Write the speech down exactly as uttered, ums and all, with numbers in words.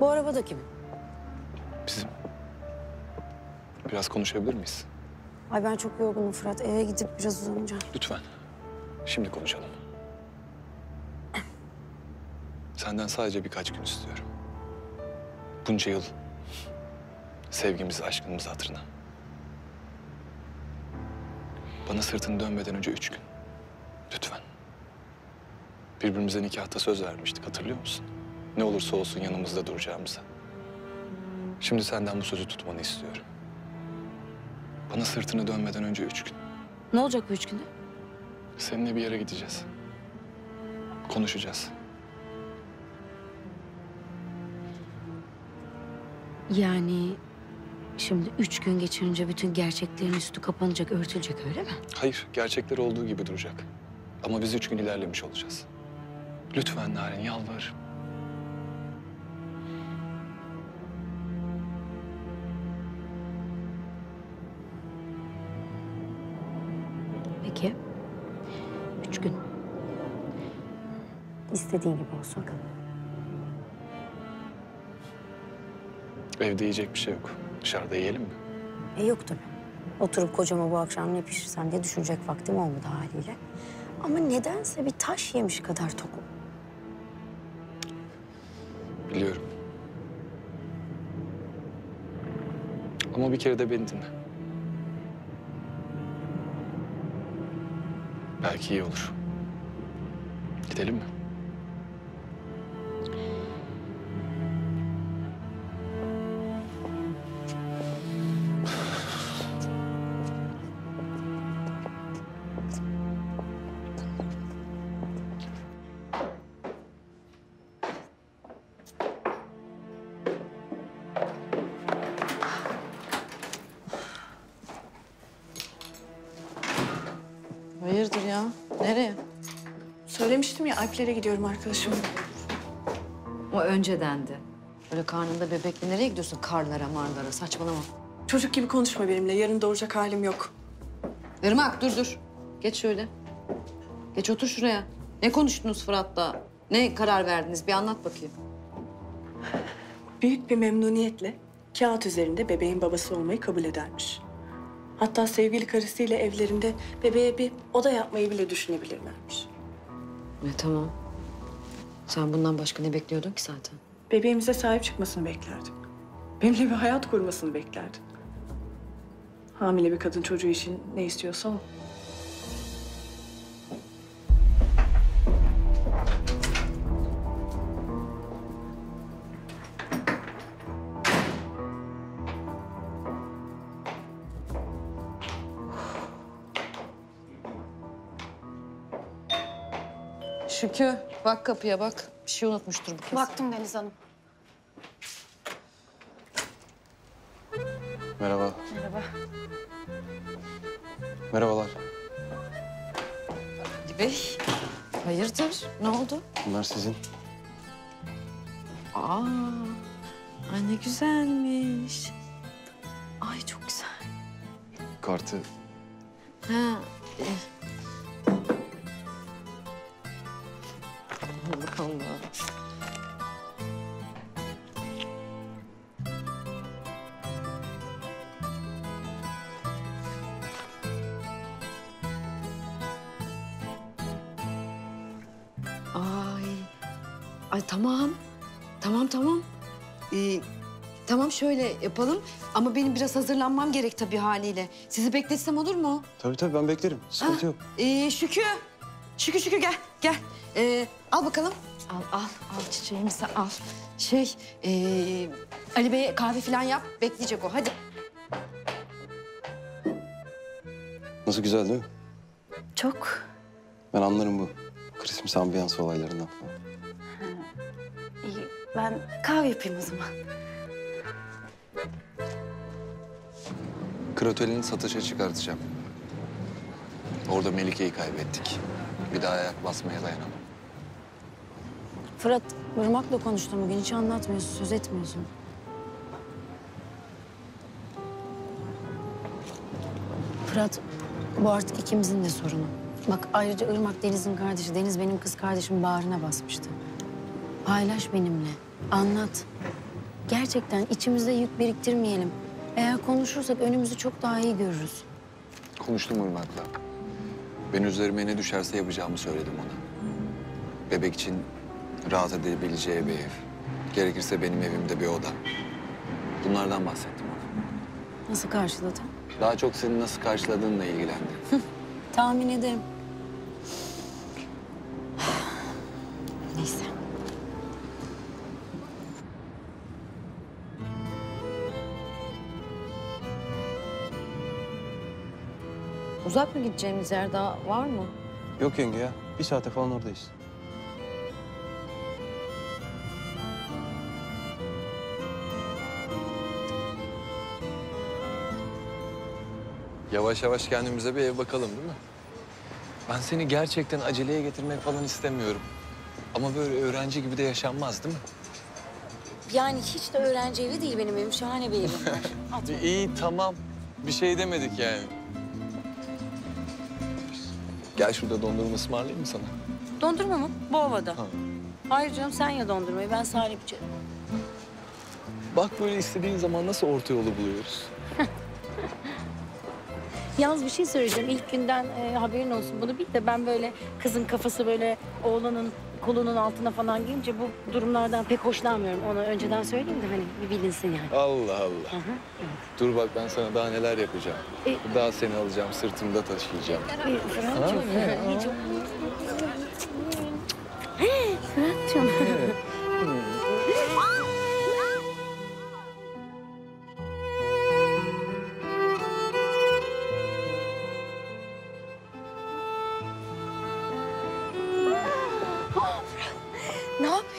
Bu araba da kimin? Bizim. Biraz konuşabilir miyiz? Ay ben çok yorgunum Fırat. Eve gidip biraz uzanacağım. Lütfen. Şimdi konuşalım. Senden sadece birkaç gün istiyorum. Bunca yıl sevgimiz, aşkımız hatırına. Bana sırtını dönmeden önce üç gün. Lütfen. Birbirimize nikahta söz vermiştik, hatırlıyor musun? Ne olursa olsun yanımızda duracağımıza. Şimdi senden bu sözü tutmanı istiyorum. Bana sırtını dönmeden önce üç gün. Ne olacak bu üç günde? Seninle bir yere gideceğiz. Konuşacağız. Yani şimdi üç gün geçirince bütün gerçeklerin üstü kapanacak, örtülecek öyle mi? Hayır, gerçekler olduğu gibi duracak. Ama biz üç gün ilerlemiş olacağız. Lütfen Narin, yalvarırım. Üç gün. İstediğin gibi olsun bakalım. Evde yiyecek bir şey yok. Dışarıda yiyelim mi? E yok tabii. Oturup kocama bu akşam ne pişirsen diye düşünecek vaktim olmadı haliyle. Ama nedense bir taş yemiş kadar tokum. Biliyorum. Ama bir kere de beni dinle. Belki iyi olur. Gidelim mi? Söylemiştim ya, Alplere gidiyorum arkadaşım. O öncedendi. Böyle karnında bebekle nereye gidiyorsun? Karlara, marlara, saçmalama. Çocuk gibi konuşma benimle. Yarın doğuracak halim yok. Irmak dur dur. Geç şöyle. Geç otur şuraya. Ne konuştunuz Fırat'la? Ne karar verdiniz? Bir anlat bakayım. Büyük bir memnuniyetle kağıt üzerinde bebeğin babası olmayı kabul edermiş. Hatta sevgili karısıyla evlerinde bebeğe bir oda yapmayı bile düşünebilirlermiş. E, tamam. Sen bundan başka ne bekliyordun ki zaten? Bebeğimize sahip çıkmasını beklerdim. Benimle bir hayat kurmasını beklerdim. Hamile bir kadın çocuğu için ne istiyorsa o. Şükü, bak kapıya bak. Bir şey unutmuştur bu kez. Baktım Deniz Hanım. Merhaba. Merhaba. Merhabalar. Ali Bey, hayırdır? Ne oldu? Bunlar sizin. Aa, ay ne güzelmiş. Ay çok güzel. Kartı. Ha. E. Allah Allah. Ay. Ay tamam. Tamam tamam. Ee, tamam şöyle yapalım ama benim biraz hazırlanmam gerek tabii haliyle. Sizi bekletsem olur mu? Tabii tabii ben beklerim. Sıkıntı yok. Ee, Şükü. Şükü Şükü gel gel. Ee, al bakalım. Al, al, al çiçeğimizi al. Şey, ee, Ali Bey'e kahve falan yap, bekleyecek o. Hadi. Nasıl güzel değil mi? Çok. Ben anlarım bu Christmas ambiyansı olaylarından falan. Ha, iyi, ben kahve yapayım o zaman. Krotelini satışa çıkartacağım. Orada Melike'yi kaybettik. Bir daha ayak basmaya dayanamam. Fırat, Irmak'la konuştum bugün. Hiç anlatmıyorsun, söz etmiyorsun. Fırat, bu artık ikimizin de sorunu. Bak ayrıca Irmak Deniz'in kardeşi. Deniz benim kız kardeşim bağrına basmıştı. Paylaş benimle, anlat. Gerçekten içimizde yük biriktirmeyelim. Eğer konuşursak önümüzü çok daha iyi görürüz. Konuştum Irmak'la. Ben üzerime ne düşerse yapacağımı söyledim ona. Bebek için rahat edebileceği bir ev. Gerekirse benim evimde bir oda. Bunlardan bahsettim ona. Nasıl karşıladın? Daha çok senin nasıl karşıladığınla ilgilendi. Tahmin ederim. Neyse. Uzak mı gideceğimiz yer daha var mı? Yok yenge ya. Bir saate falan oradayız. Yavaş yavaş kendimize bir ev bakalım değil mi? Ben seni gerçekten aceleye getirmek falan istemiyorum. Ama böyle öğrenci gibi de yaşanmaz değil mi? Yani hiç de öğrenci evi değil benim evim. Şahane bir evim var. İyi tamam. Bir şey demedik yani. Gel şurada dondurma ısmarlayayım mı sana? Dondurma mı? Bu havada. Ha. Hayır canım sen ya dondurmayı. Ben saripçi. Bak böyle istediğin zaman nasıl orta yolu buluyoruz. Yalnız bir şey söyleyeceğim. İlk günden e, haberin olsun bunu bil de ben böyle kızın kafası böyle oğlanın kolunun altına falan girince bu durumlardan pek hoşlanmıyorum. Onu önceden söyleyeyim de hani bir bilinsin yani. Allah Allah. Aha, evet. Dur bak ben sana daha neler yapacağım. E, daha seni alacağım, sırtımda taşıyacağım. Fırat'cığım. Fırat'cığım.